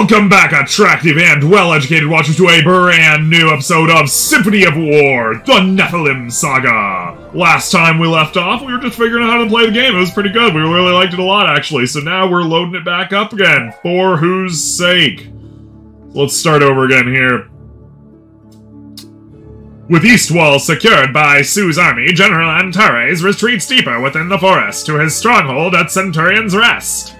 Welcome back, attractive and well-educated watchers, to a brand new episode of Symphony of War, The Nephilim Saga. Last time we left off, we were just figuring out how to play the game. It was pretty good. We really liked it a lot, actually. So now we're loading it back up again. For whose sake? Let's start over again here. With Eastwall secured by Sue's army, General Antares retreats deeper within the forest to his stronghold at Centurion's Rest.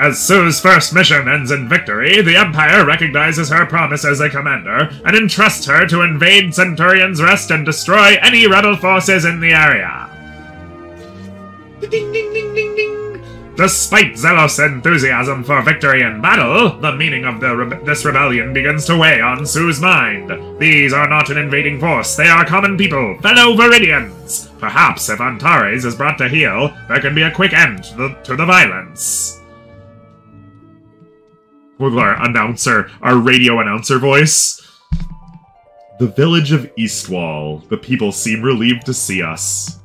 As Sue's first mission ends in victory, the Empire recognizes her promise as a commander and entrusts her to invade Centurion's Rest and destroy any rebel forces in the area. Ding, ding, ding, ding, ding. Despite Zelos' enthusiasm for victory in battle, the meaning of this rebellion begins to weigh on Sue's mind. These are not an invading force, they are common people, fellow Viridians. Perhaps if Antares is brought to heel, there can be a quick end to the violence. With our radio announcer voice. The village of Eastwall. The people seem relieved to see us.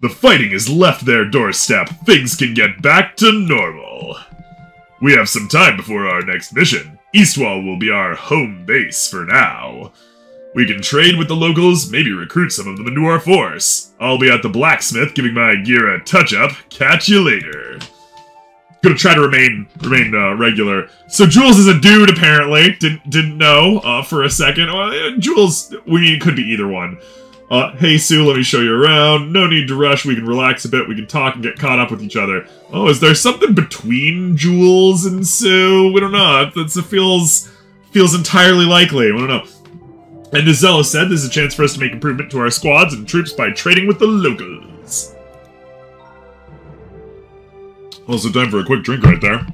The fighting has left their doorstep. Things can get back to normal. We have some time before our next mission. Eastwall will be our home base for now. We can trade with the locals, maybe recruit some of them into our force. I'll be at the blacksmith giving my gear a touch-up. Catch you later. Gonna try to remain regular. So Jules is a dude, apparently. Didn't know for a second. Jules, it could be either one. Hey Sue, let me show you around. No need to rush. We can relax a bit. We can talk and get caught up with each other. Oh, is there something between Jules and Sue? We don't know. That feels entirely likely. We don't know. And as Zella said, this is a chance for us to make improvement to our squads and troops by trading with the locals. Also time for a quick drink right there.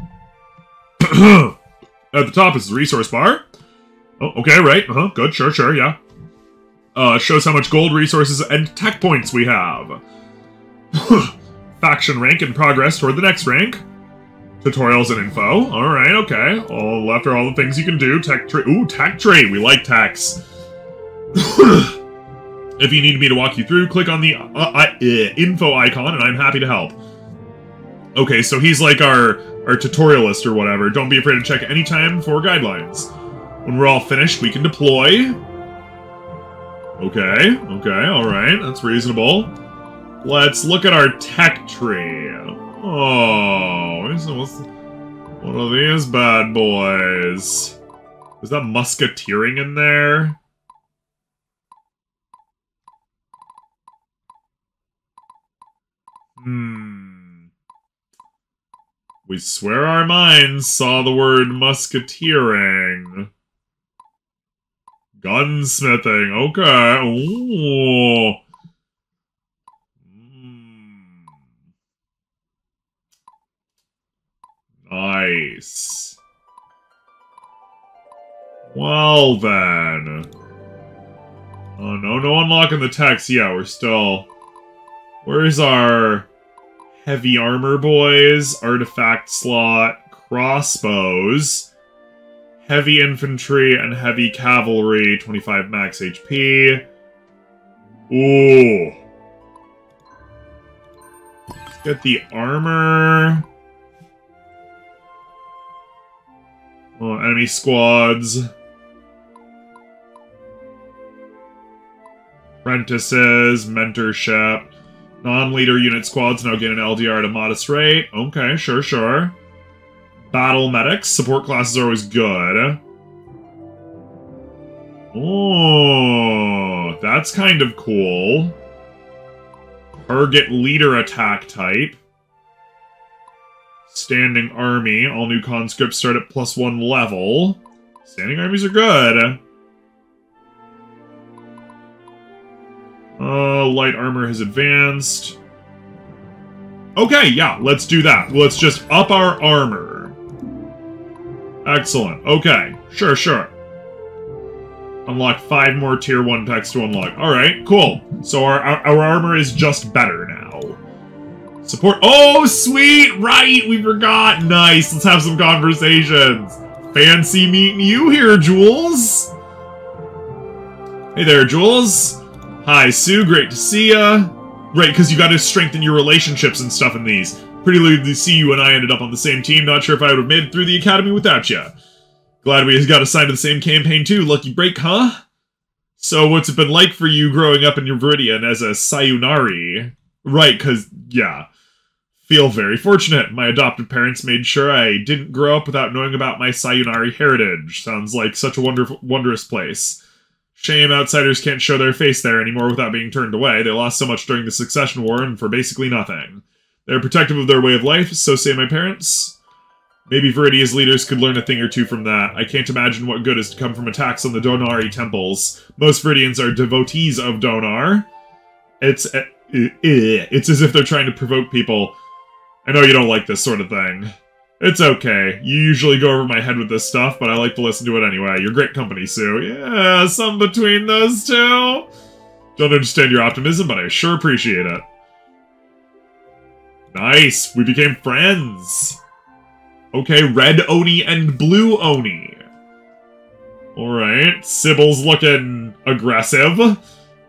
At the top is the resource bar. Oh, okay, right. Uh-huh, good. Sure, yeah. Shows how much gold, resources, and tech points we have. Faction rank and progress toward the next rank. Tutorials and info. Alright, okay. All after all the things you can do. Tech trade. Ooh, tech trade. We like techs. If you need me to walk you through, click on the info icon and I'm happy to help. Okay, so he's like our tutorialist or whatever. Don't be afraid to check any time for guidelines. When we're all finished, we can deploy. Okay, alright, that's reasonable. Let's look at our tech tree. Oh, what are these bad boys? Is that musketeering in there? We swear our minds saw the word musketeering. Gunsmithing, okay. Ooh. Nice. Well then. Oh no unlocking the text. Yeah, we're still... Where's our... Heavy armor boys, artifact slot, crossbows, heavy infantry, and heavy cavalry, 25 max HP. Ooh. Let's get the armor. Oh, enemy squads. Apprentices, mentorship. Non-leader unit squads now get an LDR at a modest rate. Okay, sure. Battle medics. Support classes are always good. Oh, that's kind of cool. Target leader attack type. Standing army. All new conscripts start at +1 level. Standing armies are good. Light armor has advanced. Okay, yeah, let's do that. Let's just up our armor. Excellent. Okay, sure. Unlock 5 more tier 1 packs to unlock. Alright, cool. So our armor is just better now. Support. Oh, sweet! Right, we forgot! Nice, let's have some conversations. Fancy meeting you here, Jules. Hey there, Jules. Hi, Sue. Great to see ya. Right, because you got to strengthen your relationships and stuff in these. Pretty lucky to see you and I ended up on the same team. Not sure if I would have made it through the academy without you. Glad we got assigned to the same campaign too. Lucky break, huh? So what's it been like for you growing up in your Viridian as a Sayunari? Right, because, yeah. Feel very fortunate. My adopted parents made sure I didn't grow up without knowing about my Sayunari heritage. Sounds like such a wondrous place. Shame outsiders can't show their face there anymore without being turned away. They lost so much during the Succession War and for basically nothing. They're protective of their way of life, so say my parents. Maybe Viridia's leaders could learn a thing or two from that. I can't imagine what good is to come from attacks on the Donari temples. Most Viridians are devotees of Donar. It's as if they're trying to provoke people. I know you don't like this sort of thing. It's okay. You usually go over my head with this stuff, but I like to listen to it anyway. You're great company, Sue. Yeah, some between those two. Don't understand your optimism, but I sure appreciate it. Nice. We became friends. Okay, red Oni and blue Oni. Alright, Sybil's looking aggressive.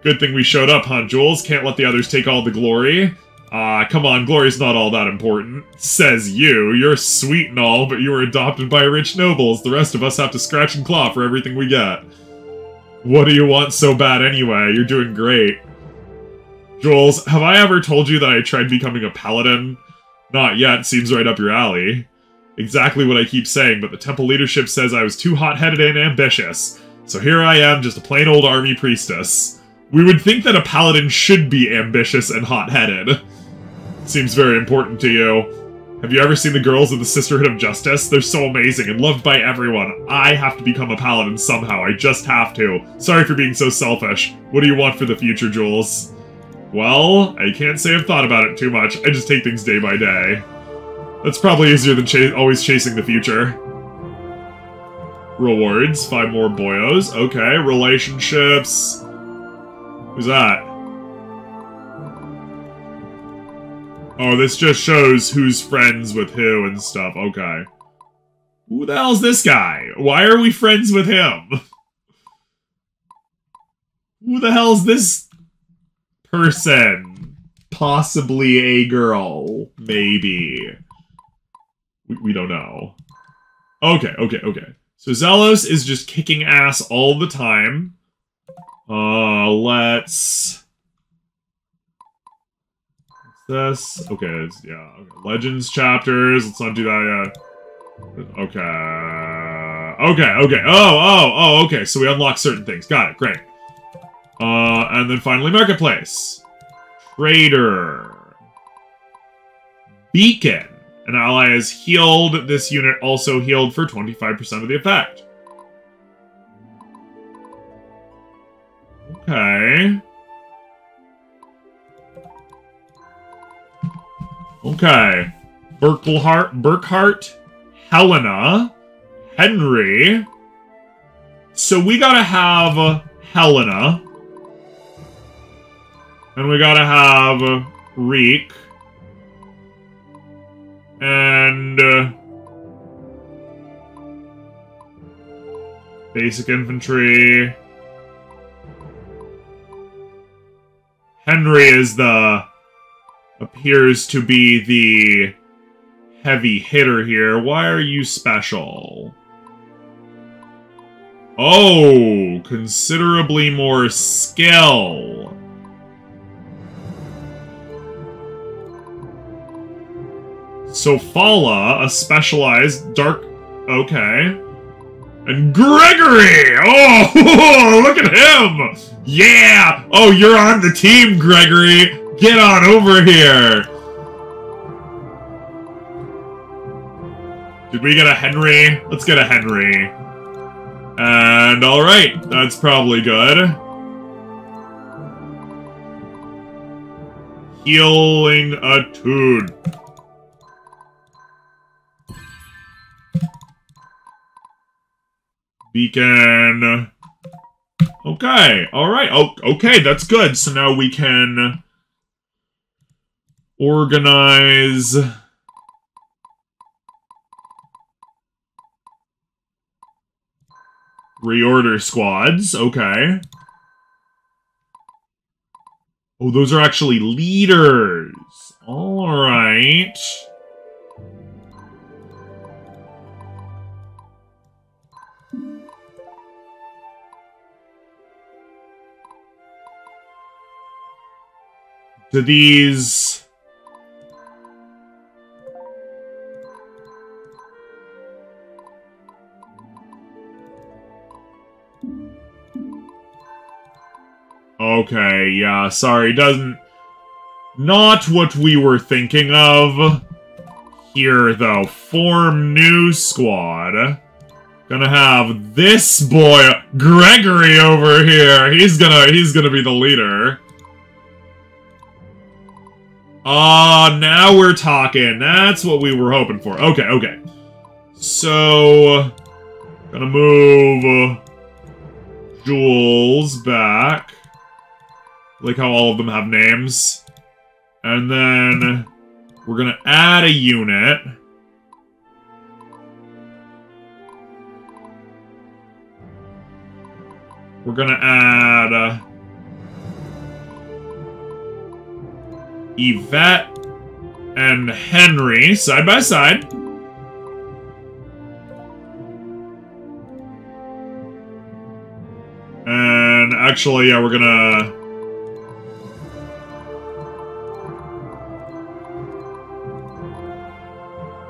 Good thing we showed up, huh, Jules? Can't let the others take all the glory. Come on, glory's not all that important. Says you. You're sweet and all, but you were adopted by rich nobles. The rest of us have to scratch and claw for everything we get. What do you want so bad anyway? You're doing great. Jules, have I ever told you that I tried becoming a paladin? Not yet. Seems right up your alley. Exactly what I keep saying, but the temple leadership says I was too hot-headed and ambitious. So here I am, just a plain old army priestess. We would think that a paladin should be ambitious and hot-headed. Seems very important to you. Have you ever seen the girls of the Sisterhood of Justice? They're so amazing and loved by everyone. I have to become a paladin somehow. I just have to. Sorry for being so selfish. What do you want for the future, Jules? Well, I can't say I've thought about it too much. I just take things day by day. That's probably easier than always chasing the future. Rewards. 5 more boyos. Okay. Relationships. Who's that? Oh, this just shows who's friends with who and stuff. Okay. Who the hell's this guy? Why are we friends with him? Who the hell's this person? Possibly a girl. Maybe. We don't know. Okay, okay, okay. So Zelos is just kicking ass all the time. Let's... What's this? Okay, yeah. Okay. Legends chapters. Let's not do that yet. Okay. Okay, okay. Oh, okay. So we unlock certain things. Got it. Great. And then finally, Marketplace. Trader. Beacon. An ally is healed. This unit also healed for 25% of the effect. Okay. Okay. Burkhart, Helena, Henry. So we gotta have Helena. And we gotta have Reek. And basic infantry. Henry is appears to be the heavy hitter here. Why are you special? Oh, considerably more skill. So Fala, a specialized dark... Okay. And Gregory! Oh, look at him! Yeah! Oh, you're on the team, Gregory! Get on over here! Did we get a Henry? Let's get a Henry. And alright, that's probably good. Healing attude. Beacon. Okay, alright. Oh, okay, that's good. So now we can organize reorder squads. Okay. Oh, those are actually leaders. Alright. Right? Do these... Okay, yeah, sorry, doesn't... Not what we were thinking of. Here, though, form new squad. Gonna have this boy, Gregory, over here. He's gonna be the leader. Now we're talking. That's what we were hoping for. Okay, okay. So, gonna move Jules back. Like how all of them have names. And then we're gonna add a unit. We're gonna add... Yvette and Henry, side by side. And actually, yeah, we're gonna...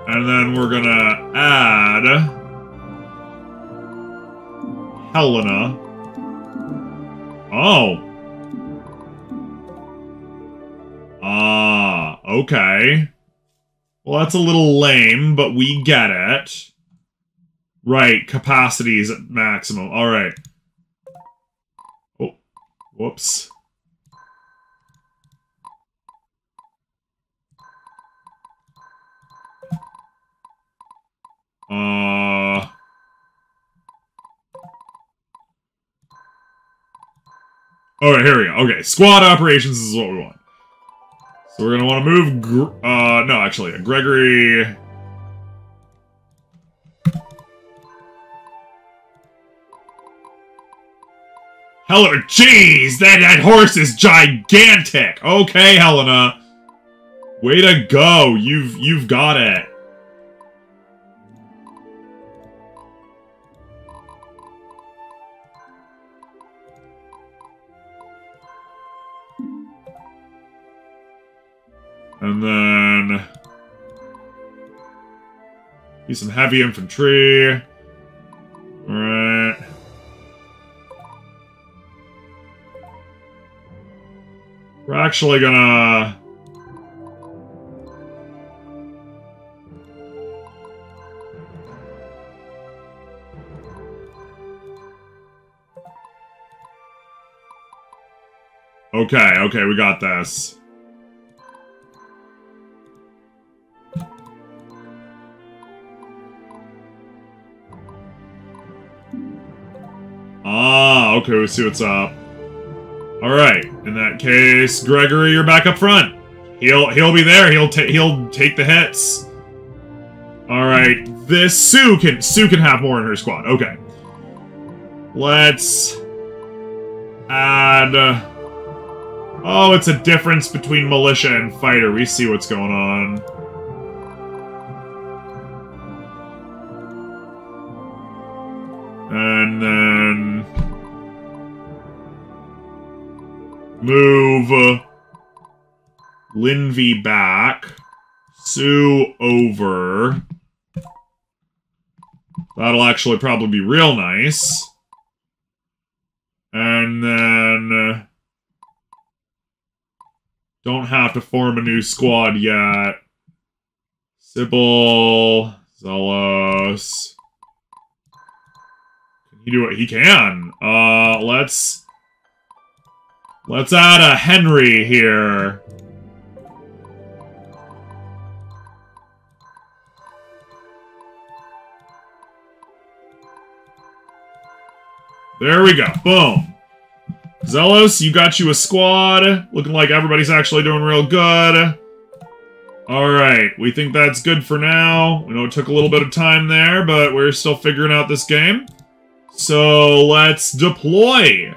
And then we're gonna add... Helena. Oh! Ah, okay. Well, that's a little lame, but we get it. Right, capacity is at maximum. Alright. Oh, whoops. Alright, here we go. Okay, squad operations is what we want. So we're gonna want to move, no, actually, Gregory. Helena, jeez, that horse is gigantic. Okay, Helena, way to go. You've got it. And then... do some heavy infantry. Alright. We're actually gonna... Okay, okay, we got this. Ah, okay, we see what's up. Alright, in that case, Gregory, you're back up front. He'll be there, he'll take the hits. Alright, this Sue can have more in her squad. Okay. Let's add oh, it's a difference between militia and fighter. We see what's going on. And then move Linvy back, Sue over. That'll actually probably be real nice. And then don't have to form a new squad yet. Sybil, Zelos. He do what he can. Let's add a Henry here. There we go. Boom. Zelos, you got you a squad. Looking like everybody's actually doing real good. Alright, we think that's good for now. We know it took a little bit of time there, but we're still figuring out this game. So, let's deploy!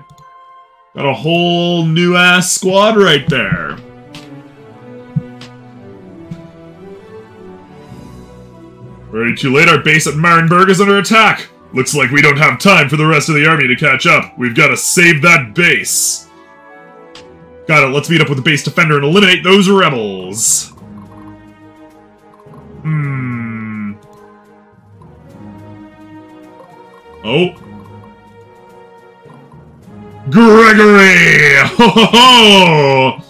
Got a whole new-ass squad right there. Already too late, our base at Marienburg is under attack! Looks like we don't have time for the rest of the army to catch up. We've got to save that base! Got it, let's meet up with the base defender and eliminate those rebels! Oh. Gregory! Ho ho ho!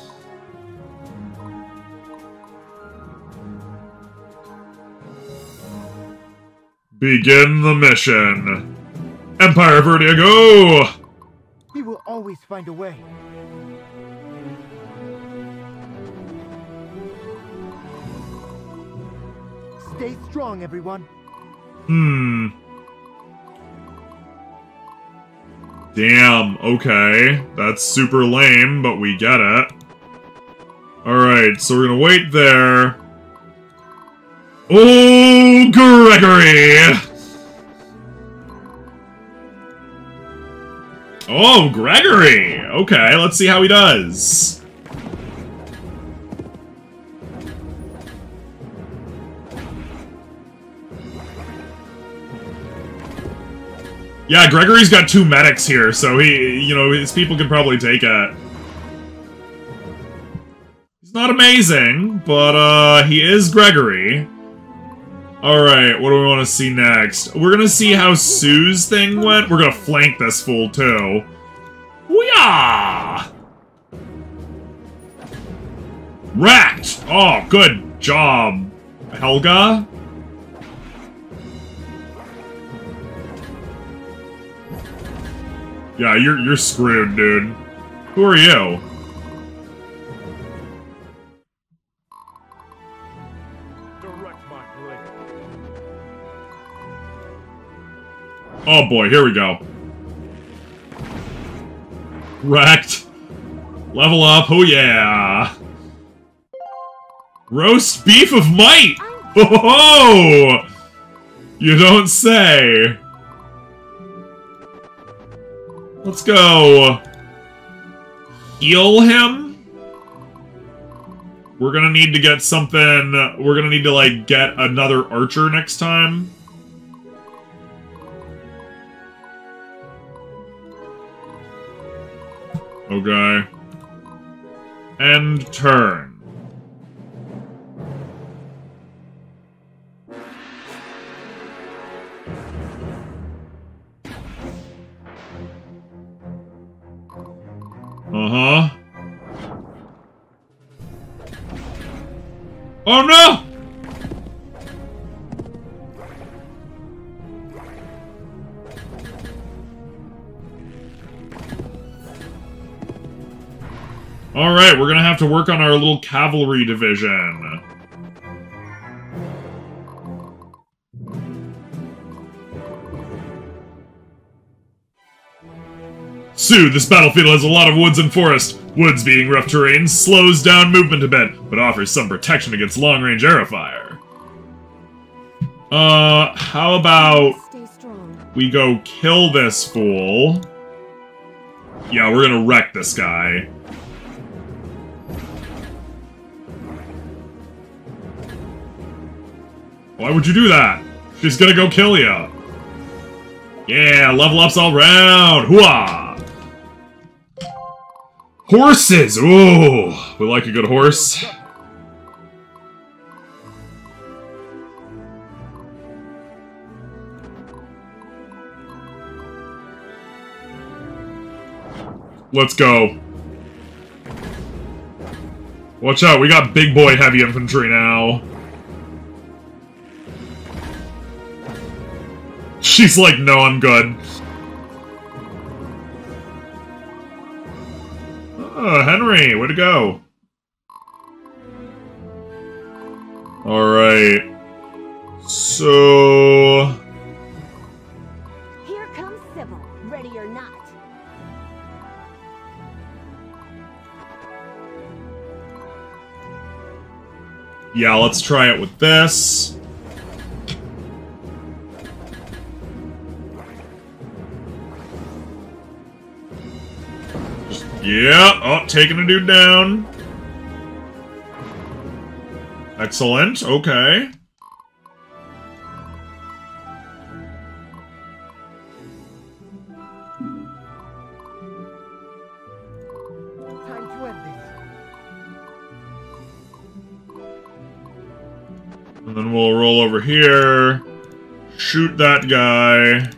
Begin the mission. Empire Verdiago! We will always find a way. Stay strong, everyone. Damn, okay. That's super lame, but we get it. Alright, so we're gonna wait there. Oh, Gregory! Oh, Gregory! Okay, let's see how he does. Yeah, Gregory's got two medics here, so he, you know, his people can probably take it. He's not amazing, but, he is Gregory. Alright, what do we want to see next? We're gonna see how Sue's thing went. We're gonna flank this fool, too. Hoo-yah! Wrecked! Oh, good job, Helga. Yeah, you're screwed, dude. Who are you? Oh boy, here we go. Wrecked. Level up, oh yeah! Roast beef of might! Ho ho ho! You don't say! Let's go. Heal him? We're gonna need to get something. We're gonna need to, like, get another archer next time. Okay. End turn. Uh-huh. Oh no! Alright, we're gonna have to work on our little cavalry division. Sue, this battlefield has a lot of woods and forest. Woods being rough terrain slows down movement a bit, but offers some protection against long-range arrow fire. How about we go kill this fool? Yeah, we're gonna wreck this guy. Why would you do that? She's gonna go kill ya. Yeah, level ups all round. Hooah! Horses! Ooh! We like a good horse. Let's go. Watch out, we got big boy heavy infantry now. She's like, no, I'm good. Oh, Henry, way to go. Alright. So... Here comes Sybil, ready or not. Yeah, let's try it with this. Yeah, oh, taking a dude down. Excellent, okay. And then we'll roll over here. Shoot that guy.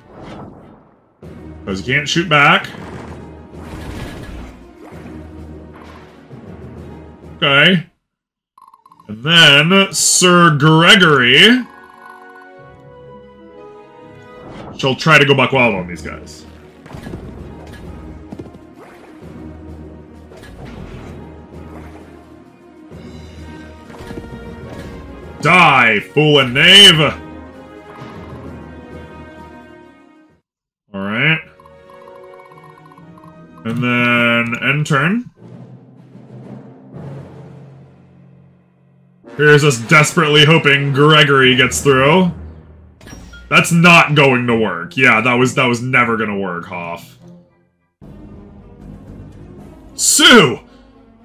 Because he can't shoot back. Okay. And then Sir Gregory shall try to go buck wild on these guys. Die, fool and knave! Alright. And then end turn. Here's us desperately hoping Gregory gets through. That's not going to work. Yeah, that was never gonna work, Hoff. Sue!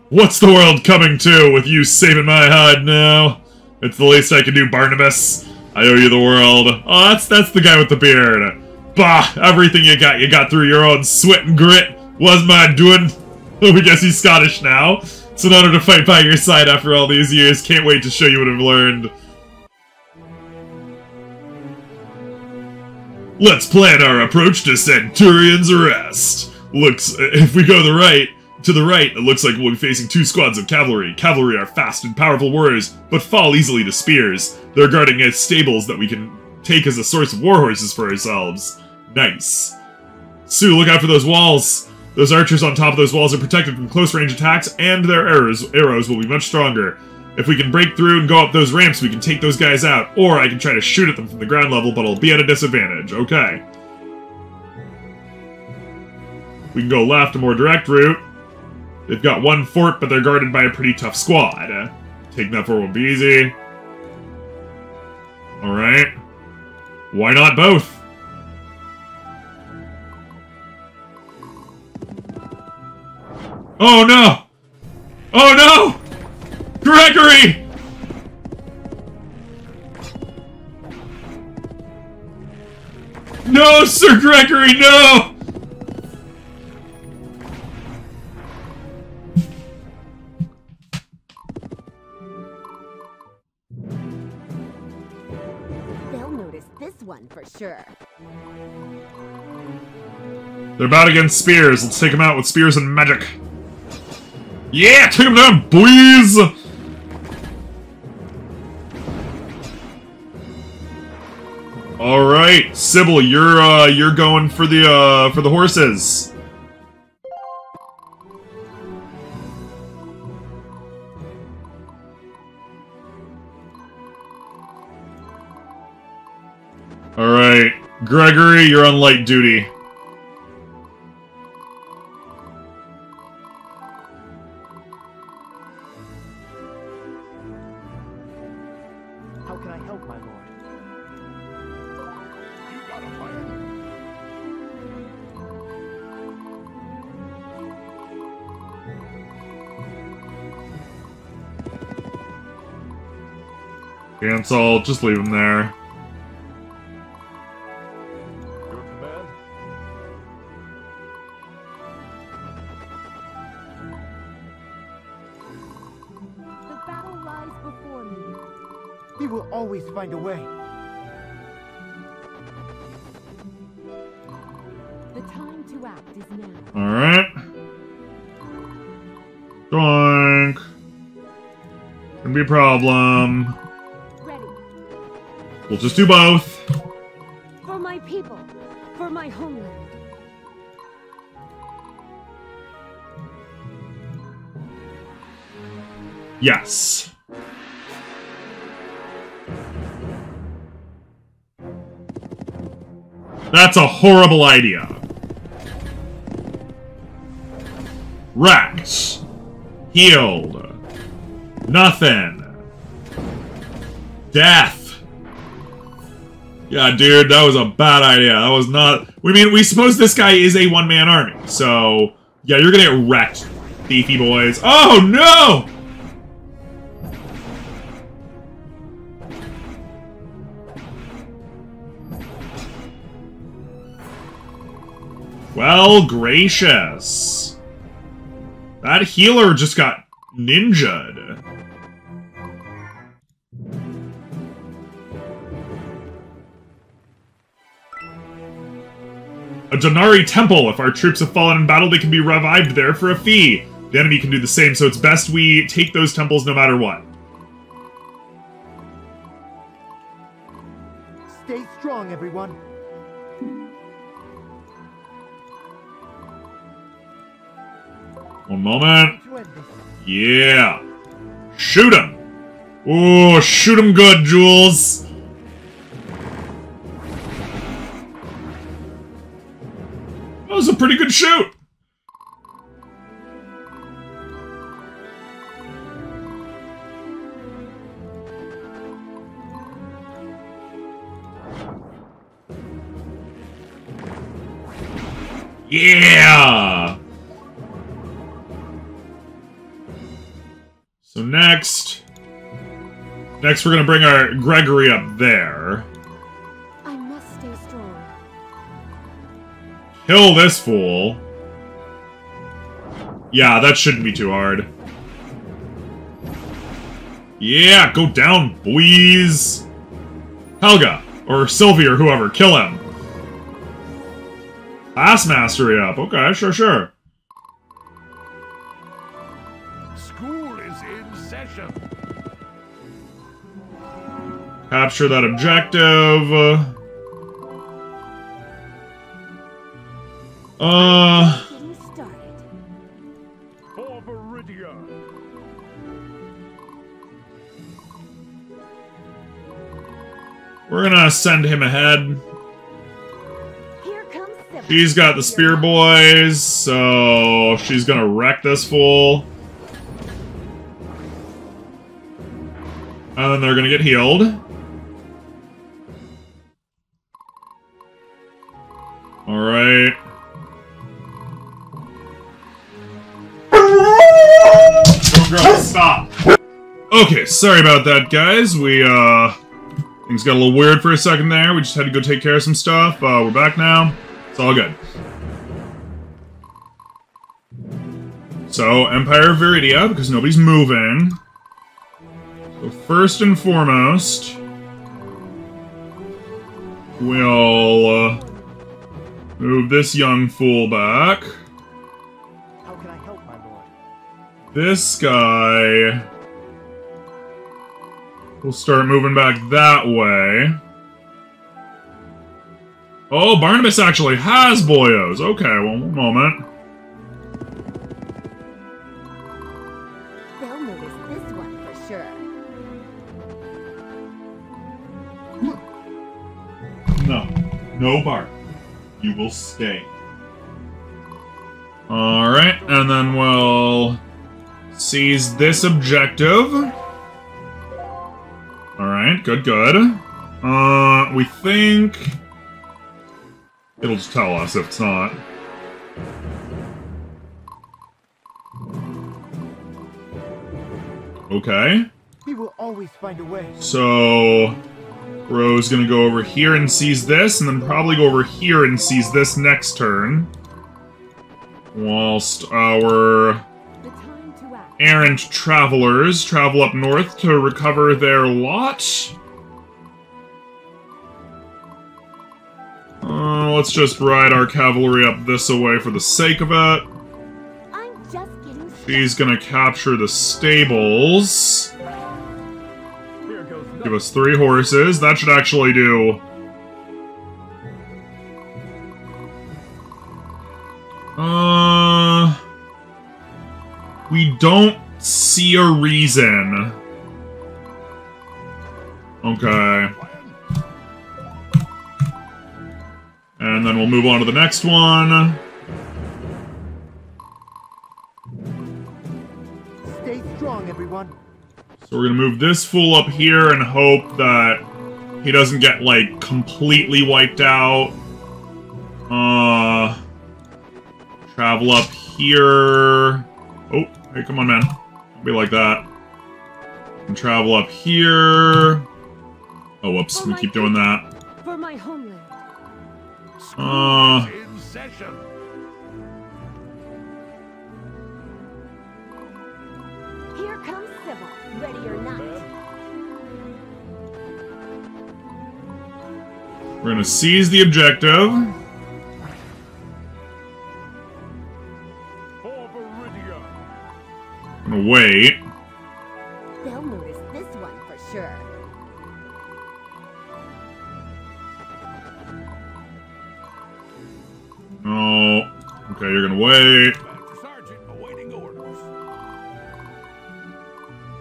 What's the world coming to with you saving my hide now? It's the least I can do, Barnabas. I owe you the world. Oh, that's the guy with the beard. Bah! Everything you got through your own sweat and grit was my doing. We guess he's Scottish now. It's an honor to fight by your side after all these years. Can't wait to show you what I've learned. Let's plan our approach to Centurion's Rest. Looks, if we go to the right, it looks like we'll be facing two squads of cavalry. Cavalry are fast and powerful warriors, but fall easily to spears. They're guarding as stables that we can take as a source of war horses for ourselves. Nice. Sue, look out for those walls. Those archers on top of those walls are protected from close-range attacks, and their arrows will be much stronger. If we can break through and go up those ramps, we can take those guys out, or I can try to shoot at them from the ground level, but I'll be at a disadvantage. Okay. We can go left, a more direct route. They've got one fort, but they're guarded by a pretty tough squad. Taking that fort won't be easy. Alright. Why not both? Oh no! Oh no! Gregory! No, Sir Gregory, no! They'll notice this one for sure. They're about against spears. Let's take them out with spears and magic. Yeah, take him down, please! Alright, Sybil, you're going for the horses. Alright, Gregory, you're on light duty. Cancel, just leave him there. Your command. The battle lies before me. We will always find a way. The time to act is now. Alright. Doink. Gonna be a problem. We'll just do both. For my people, for my homeland. Yes. That's a horrible idea. Wrecked. Healed. Nothing. Death. Yeah, dude, that was a bad idea. That was not... I mean, we suppose this guy is a one-man army, so... Yeah, you're gonna get wrecked, thiefy boys. Oh, no! Well, gracious. That healer just got ninja'd. A Janari temple. If our troops have fallen in battle, they can be revived there for a fee. The enemy can do the same, so it's best we take those temples no matter what. Stay strong, everyone. One moment. Yeah. Shoot him. Oh, shoot him good, Jules. That was a pretty good shoot. Yeah! So next we're gonna bring our Gregory up there. I must stay strong. Kill this fool. Yeah, that shouldn't be too hard. Yeah, go down, boys. Helga, or Sylvie, or whoever, kill him. Class mastery up. Okay, sure. School is in session. Capture that objective. For Viridia. We're gonna send him ahead. She's got the spear boys, so she's gonna wreck this fool. And then they're gonna get healed. Alright. Don't grab it, stop! Okay, sorry about that, guys. We, things got a little weird for a second there. We just had to go take care of some stuff. We're back now. It's all good. So, Empire Verdiago, because nobody's moving. So first and foremost, we'll move this young fool back. How can I help, my lord? This guy will start moving back that way. Oh, Barnabas actually has boyos. Okay, one moment. They'll notice this one for sure. No Bart. You will stay. All right, and then we'll seize this objective. All right, good. We think. It'll just tell us if it's not. Okay. We will always find a way. So, Rose gonna go over here and seize this, and then probably go over here and seize this next turn. Whilst our errant travelers travel up north to recover their lot. Let's just ride our cavalry up this away for the sake of it. I'm just getting stuck. She's gonna capture the stables. Give us 3 horses. That should actually do. We don't see a reason. Okay. And then we'll move on to the next one. Stay strong, everyone. So we're gonna move this fool up here and hope that he doesn't get, like, completely wiped out. Travel up here. Oh, hey, come on, man. Don't be like that. And travel up here. Oh, whoops. We keep doing that. For my homeland. Here comes Sybil, ready or not. We're gonna seize the objective. Wait. They'll notice this one for sure. No. Okay, you're gonna wait. Sergeant awaiting orders.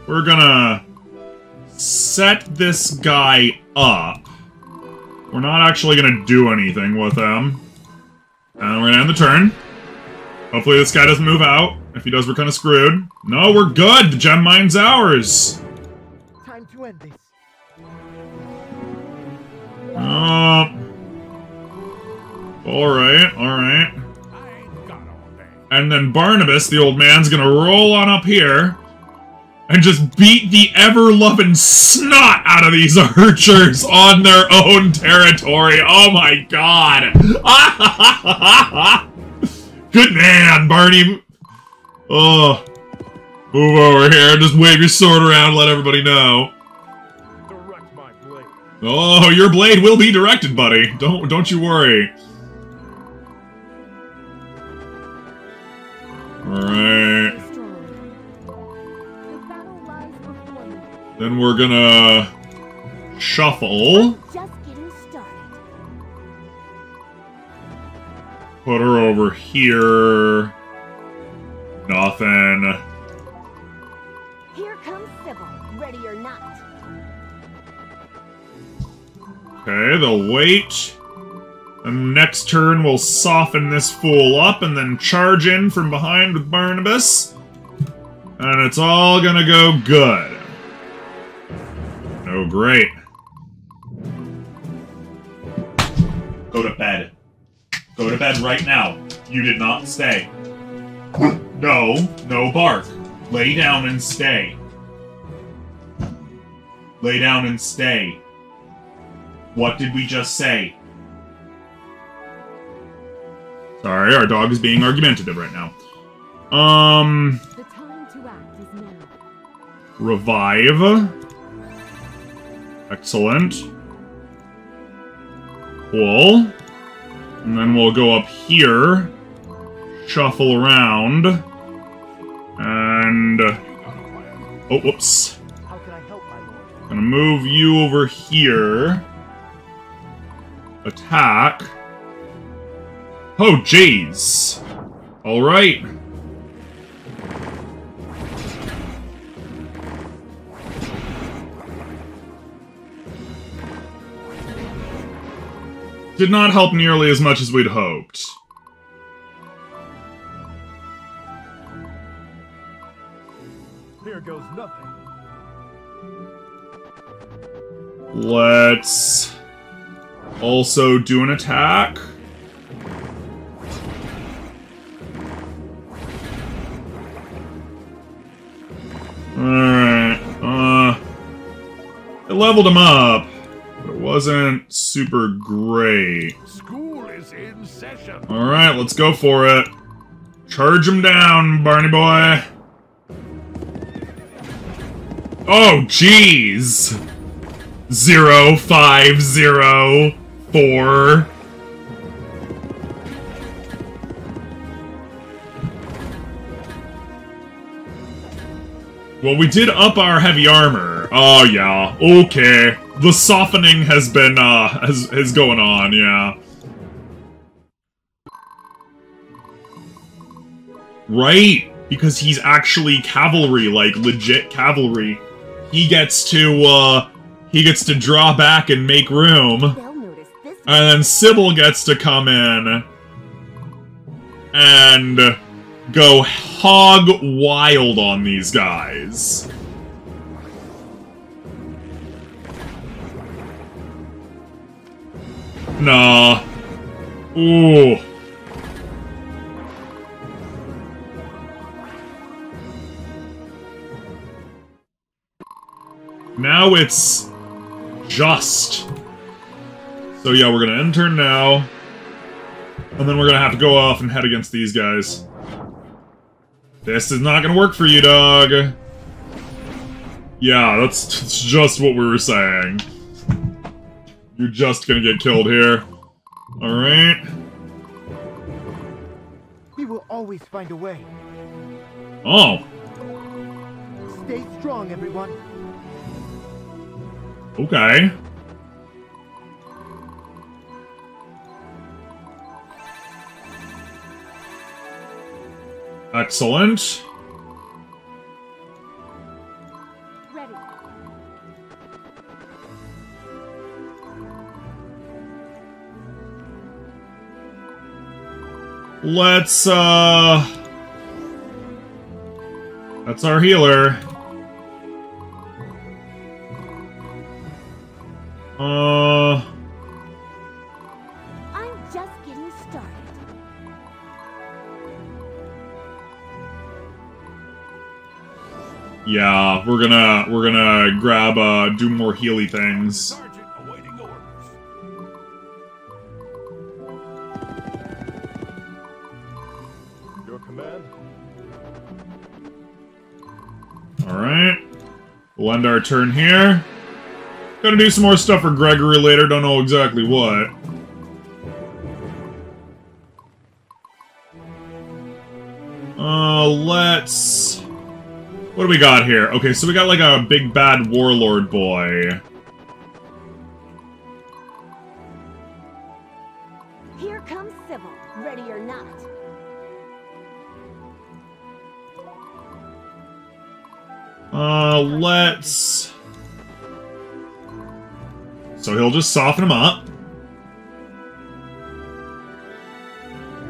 We're gonna set this guy up. We're not actually gonna do anything with him. And we're gonna end the turn. Hopefully this guy doesn't move out. If he does, we're kind of screwed. No, we're good! The gem mine's ours! Time to end this. Alright, alright. And then Barnabas, the old man's gonna roll on up here and just beat the ever-loving snot out of these archers on their own territory. Oh my god! Good man, Barney! Oh, move over here, just wave your sword around, let everybody know. Direct my blade. Oh, your blade will be directed, buddy. Don't you worry. Alright. Then we're gonna shuffle. Put her over here. Nothing. Here comes Sybil, ready or not. Okay, they'll wait. And next turn we'll soften this fool up and then charge in from behind with Barnabas. And it's all gonna go good. Oh, great. Go to bed. Go to bed right now. You did not stay. No, no bark. Lay down and stay. Lay down and stay. What did we just say? Sorry, our dog is being argumentative right now. The time to act is now. Revive. Excellent. Cool. And then we'll go up here. Shuffle around, and oh, whoops! How can I help, my lord? Gonna move you over here. Attack! Oh, jeez! All right. Did not help nearly as much as we'd hoped. Goes nothing. Let's also do an attack. Alright, it leveled him up, but it wasn't super great. School is in session. Alright, let's go for it. Charge him down, Barney boy. Oh, jeez! 0, 5, 0, 4. Well, we did up our heavy armor. Oh, yeah. Okay. The softening has been, is going on, yeah. Right? Because he's actually cavalry, like, legit cavalry. He gets to draw back and make room, and then Sybil gets to come in and go hog wild on these guys. Nah. Ooh. Now it's just. So yeah, we're gonna end turn now. And then we're gonna have to go off and head against these guys. This is not gonna work for you, dog. Yeah, that's just what we were saying. You're just gonna get killed here. Alright. We will always find a way. Oh. Stay strong, everyone. Okay. Excellent. Ready. Let's. That's our healer. I'm just getting started. Yeah, we're gonna grab do more healy things. Sergeant awaiting orders. Your command. Alright. We'll end our turn here. Gonna do some more stuff for Gregory later, don't know exactly what. Let's... What do we got here? Okay, so we got like a big bad warlord boy. Here comes Sybil, ready or not. Let's... So he'll just soften him up.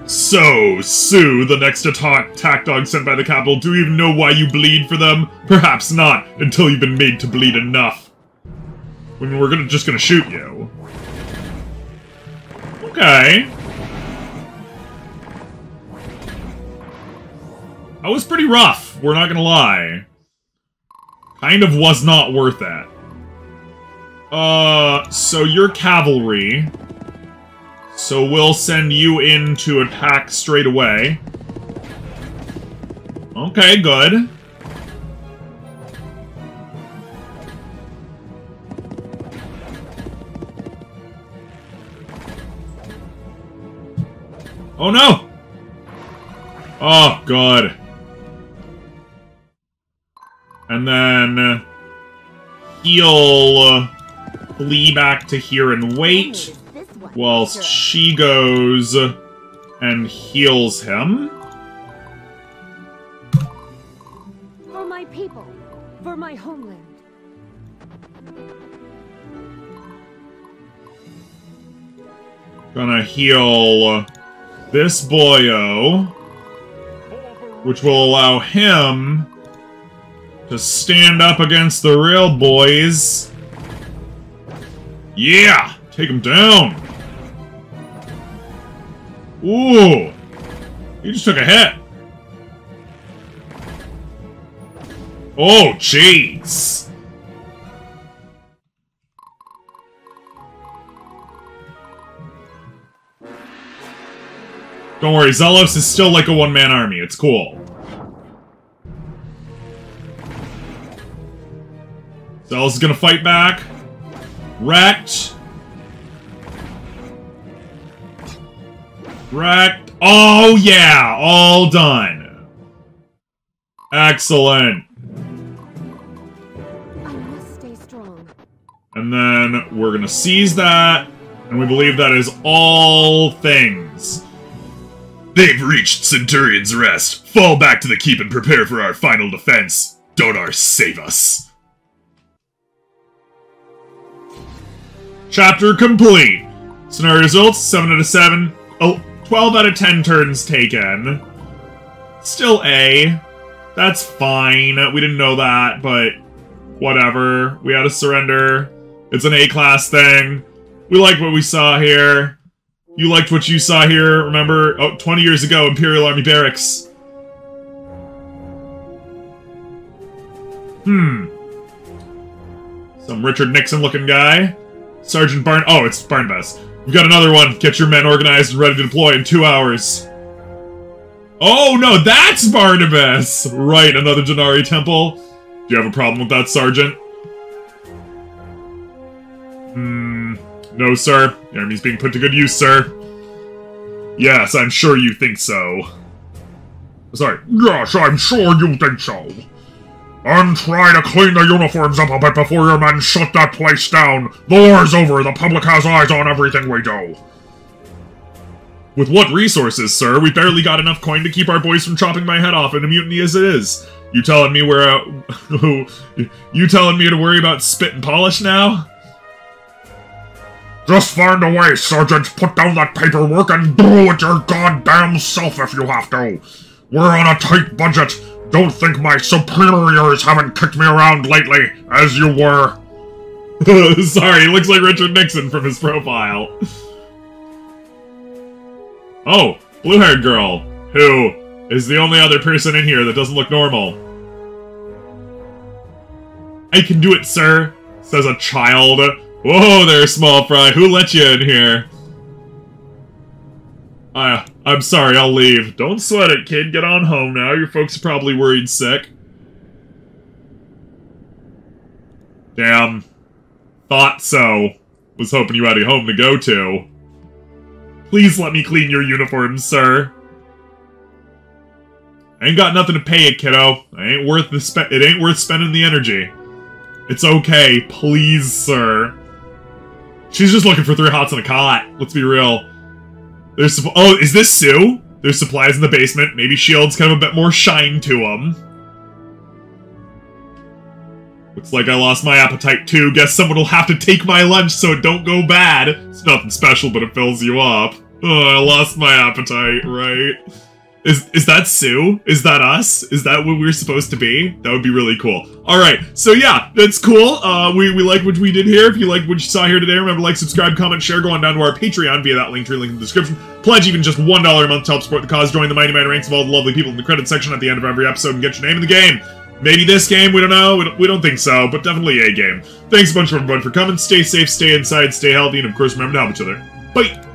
So, Sue, the next attack dog sent by the capital, do you even know why you bleed for them? Perhaps not, until you've been made to bleed enough. I mean, we're just gonna shoot you. Okay. That was pretty rough, we're not gonna lie. Kind of was not worth it. So you're cavalry. So we'll send you in to attack straight away. Okay, good. Oh no! Oh, God. And then... heal... flee back to here and wait, whilst she goes and heals him. For my people, for my homeland. Gonna heal this boyo, which will allow him to stand up against the real boys. Yeah! Take him down! Ooh! He just took a hit! Oh, jeez! Don't worry, Zelos is still like a one-man army. It's cool. Zelos is gonna fight back. Wrecked. Wrecked. Oh, yeah. All done. Excellent. I must stay strong. And then we're going to seize that. And we believe that is all things. They've reached Centurion's Rest. Fall back to the keep and prepare for our final defense. Donar, save us. Chapter complete. Scenario results, 7 out of 7. Oh, 12 out of 10 turns taken. Still A. That's fine. We didn't know that, but whatever. We had to surrender. It's an A-class thing. We liked what we saw here. You liked what you saw here, remember? Oh, 20 years ago, Imperial Army Barracks. Some Richard Nixon-looking guy. Sergeant Oh, it's Barnabas. We've got another one. Get your men organized and ready to deploy in 2 hours. Oh, no, that's Barnabas! Right, another Janari temple. Do you have a problem with that, Sergeant? No, sir. The army's being put to good use, sir. Yes, I'm sure you think so. Sorry. Yes, I'm sure you think so. I'm trying to clean the uniforms up a bit before your men shut that place down. The war is over. The public has eyes on everything we do. With what resources, sir? We barely got enough coin to keep our boys from chopping my head off in a mutiny as it is. You telling me we're out... You telling me to worry about spit and polish now? Just find a way, Sergeant. Put down that paperwork and do it your goddamn self if you have to. We're on a tight budget. Don't think my superiors haven't kicked me around lately, as you were. Sorry, he looks like Richard Nixon from his profile. Oh, blue-haired girl, who is the only other person in here that doesn't look normal. I can do it, sir, says a child. Whoa there, small fry, who let you in here? I'm sorry, I'll leave. Don't sweat it, kid. Get on home now. Your folks are probably worried sick. Damn. Thought so. Was hoping you had a home to go to. Please let me clean your uniforms, sir. I ain't got nothing to pay you, kiddo. It ain't worth spending the energy. It's okay. Please, sir. She's just looking for three hots in a cot. Let's be real. Oh, is this Sue? There's supplies in the basement. Maybe shields kind of a bit more shine to them. Looks like I lost my appetite too. Guess someone will have to take my lunch so it don't go bad. It's nothing special, but it fills you up. Oh, I lost my appetite, right? Is that Sue? Is that us? Is that what we're supposed to be? That would be really cool. Alright, so yeah, that's cool. We like what we did here. If you like what you saw here today, remember to like, subscribe, comment, share, go on down to our Patreon via that Linktree link in the description. Pledge even just $1 a month to help support the cause, join the mighty man ranks of all the lovely people in the credits section at the end of every episode and get your name in the game. Maybe this game, we don't know, we don't think so, but definitely a game. Thanks a bunch for everyone for coming, stay safe, stay inside, stay healthy, and of course remember to help each other. Bye!